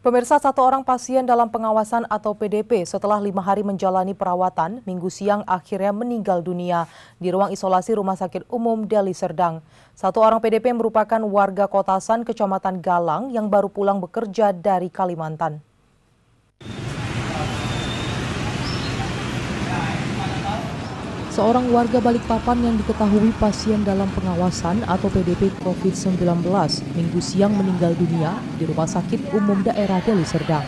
Pemirsa, satu orang pasien dalam pengawasan atau PDP setelah 5 hari menjalani perawatan, Minggu siang akhirnya meninggal dunia di ruang isolasi Rumah Sakit Umum Deli Serdang. Satu orang PDP merupakan warga Kotasan, Kecamatan Galang yang baru pulang bekerja dari Kalimantan. Seorang warga Balikpapan yang diketahui pasien dalam pengawasan atau PDP COVID-19 Minggu siang meninggal dunia di Rumah Sakit Umum Daerah Deli Serdang.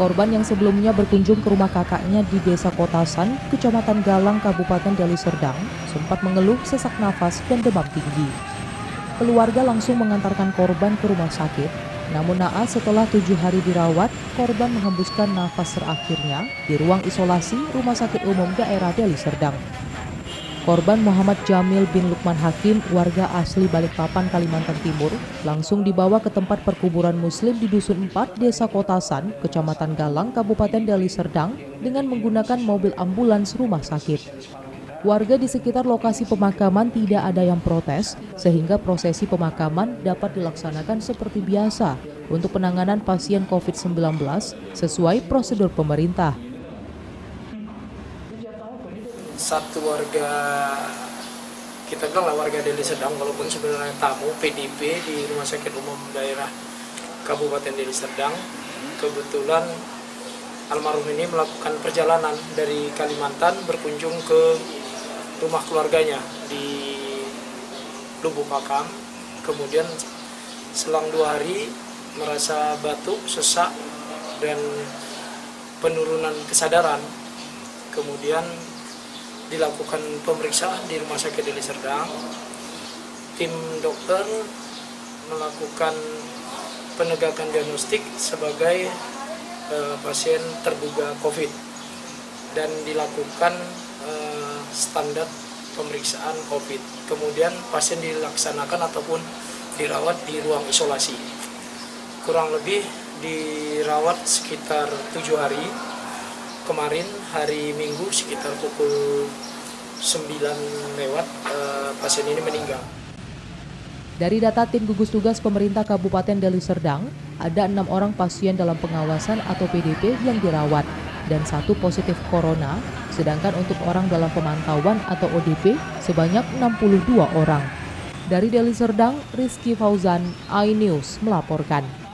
Korban yang sebelumnya berkunjung ke rumah kakaknya di Desa Kotasan, Kecamatan Galang, Kabupaten Deli Serdang, sempat mengeluh sesak nafas dan demam tinggi. Keluarga langsung mengantarkan korban ke rumah sakit, namun naas setelah 7 hari dirawat, korban menghembuskan nafas terakhirnya di ruang isolasi Rumah Sakit Umum Daerah Deli Serdang. Korban Muhammad Jamil bin Lukman Hakim, warga asli Balikpapan, Kalimantan Timur, langsung dibawa ke tempat perkuburan muslim di Dusun 4, Desa Kotasan, Kecamatan Galang, Kabupaten Deli Serdang dengan menggunakan mobil ambulans rumah sakit. Warga di sekitar lokasi pemakaman tidak ada yang protes, sehingga prosesi pemakaman dapat dilaksanakan seperti biasa untuk penanganan pasien COVID-19 sesuai prosedur pemerintah. Satu warga, kita bilang warga Deli Serdang, walaupun sebenarnya tamu PDP di Rumah Sakit Umum Daerah Kabupaten Deli Serdang, kebetulan almarhum ini melakukan perjalanan dari Kalimantan berkunjung ke rumah keluarganya di Lubuk Pakam. Kemudian selang 2 hari merasa batuk, sesak, dan penurunan kesadaran. Kemudian dilakukan pemeriksaan di Rumah Sakit Deli Serdang. Tim dokter melakukan penegakan diagnostik sebagai pasien terduga COVID dan dilakukan standar pemeriksaan COVID. Kemudian pasien dilaksanakan ataupun dirawat di ruang isolasi. Kurang lebih dirawat sekitar 7 hari. Kemarin hari Minggu sekitar pukul 9 lewat pasien ini meninggal. Dari data tim gugus tugas pemerintah Kabupaten Deli Serdang, ada 6 orang pasien dalam pengawasan atau PDP yang dirawat dan 1 positif corona, sedangkan untuk orang dalam pemantauan atau ODP sebanyak 62 orang. Dari Deli Serdang, Rizky Fauzan, iNews melaporkan.